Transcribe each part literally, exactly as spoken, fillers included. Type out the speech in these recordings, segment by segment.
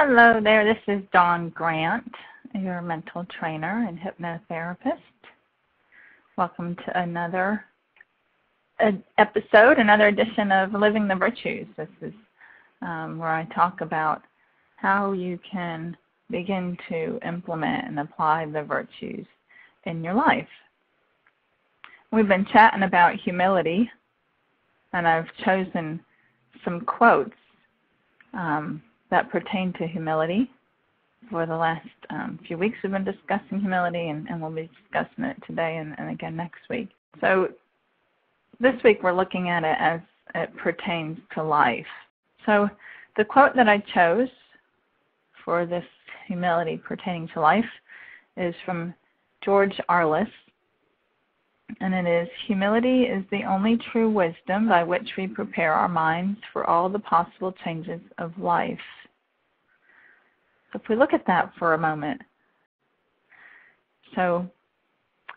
Hello there, this is Dawn Grant, your mental trainer and hypnotherapist. Welcome to another episode, another edition of Living the Virtues. This is um, where I talk about how you can begin to implement and apply the virtues in your life. We've been chatting about humility, and I've chosen some quotes um, that pertain to humility. For the last um, few weeks we've been discussing humility, and, and we'll be discussing it today and, and again next week. So this week we're looking at it as it pertains to life. So the quote that I chose for this humility pertaining to life is from George Arliss, and it is, "Humility is the only true wisdom by which we prepare our minds for all the possible changes of life." So if we look at that for a moment, so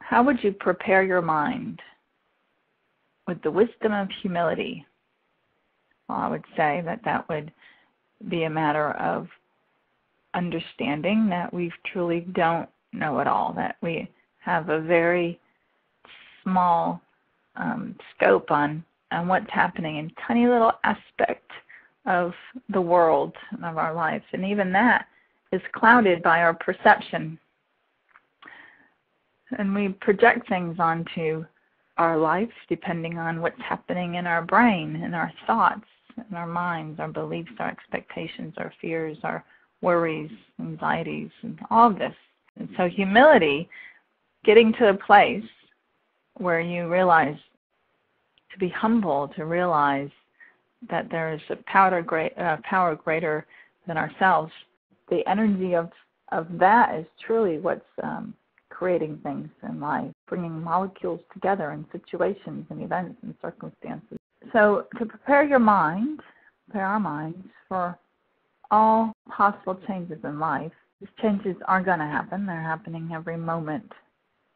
how would you prepare your mind with the wisdom of humility? Well, I would say that that would be a matter of understanding that we truly don't know it all, that we have a very small um, scope on, on what's happening in tiny little aspect of the world and of our lives. And even that is clouded by our perception. And we project things onto our lives depending on what's happening in our brain, in our thoughts, in our minds, our beliefs, our expectations, our fears, our worries, anxieties, and all of this. And so humility, getting to a place where you realize, to be humble, to realize that there is a power, great, uh, power greater than ourselves. The energy of, of that is truly what's um, creating things in life, bringing molecules together in situations and events and circumstances. So to prepare your mind, prepare our minds for all possible changes in life. These changes are going to happen. They're happening every moment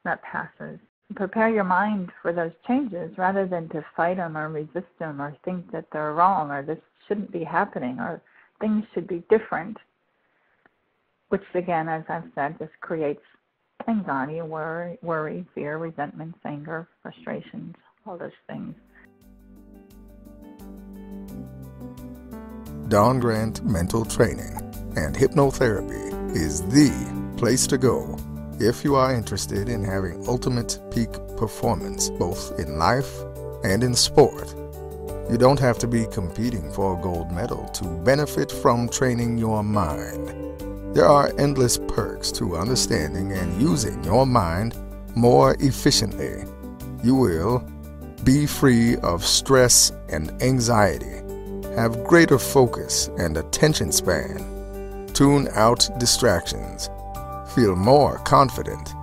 that passes. Prepare your mind for those changes rather than to fight them or resist them or think that they're wrong or this shouldn't be happening or things should be different, which again, as I've said, just creates anxiety, worry, worry, fear, resentment, anger, frustrations, all those things. Dawn Grant Mental Training and Hypnotherapy is the place to go if you are interested in having ultimate peak performance, both in life and in sport. You don't have to be competing for a gold medal to benefit from training your mind. There are endless perks to understanding and using your mind more efficiently. You will be free of stress and anxiety, have greater focus and attention span, tune out distractions, feel more confident,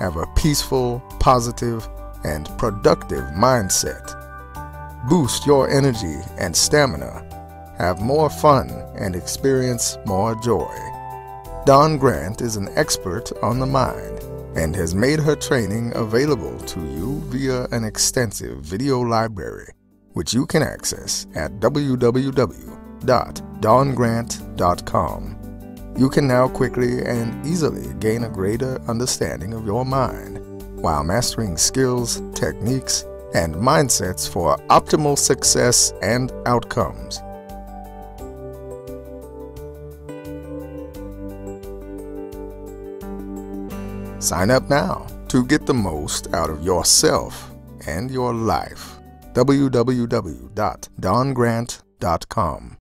have a peaceful, positive, and productive mindset, boost your energy and stamina, have more fun, and experience more joy. Dawn Grant is an expert on the mind and has made her training available to you via an extensive video library, which you can access at w w w dot dawn grant dot com. You can now quickly and easily gain a greater understanding of your mind while mastering skills, techniques, and mindsets for optimal success and outcomes. Sign up now to get the most out of yourself and your life. w w w dot dawn grant dot com